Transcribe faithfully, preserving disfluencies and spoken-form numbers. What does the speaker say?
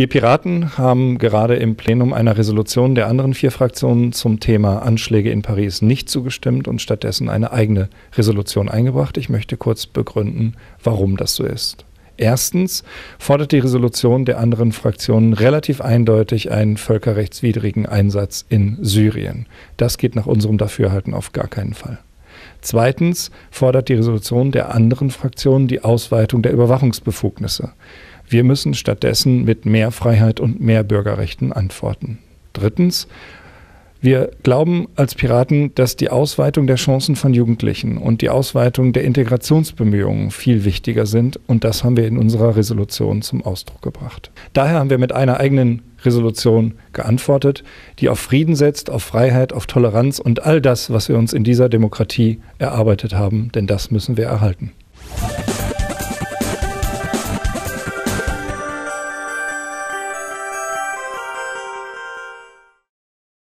Wir Piraten haben gerade im Plenum einer Resolution der anderen vier Fraktionen zum Thema Anschläge in Paris nicht zugestimmt und stattdessen eine eigene Resolution eingebracht. Ich möchte kurz begründen, warum das so ist. Erstens fordert die Resolution der anderen Fraktionen relativ eindeutig einen völkerrechtswidrigen Einsatz in Syrien. Das geht nach unserem Dafürhalten auf gar keinen Fall. Zweitens fordert die Resolution der anderen Fraktionen die Ausweitung der Überwachungsbefugnisse. Wir müssen stattdessen mit mehr Freiheit und mehr Bürgerrechten antworten. Drittens, wir glauben als Piraten, dass die Ausweitung der Chancen von Jugendlichen und die Ausweitung der Integrationsbemühungen viel wichtiger sind, und das haben wir in unserer Resolution zum Ausdruck gebracht. Daher haben wir mit einer eigenen Resolution geantwortet, die auf Frieden setzt, auf Freiheit, auf Toleranz und all das, was wir uns in dieser Demokratie erarbeitet haben, denn das müssen wir erhalten.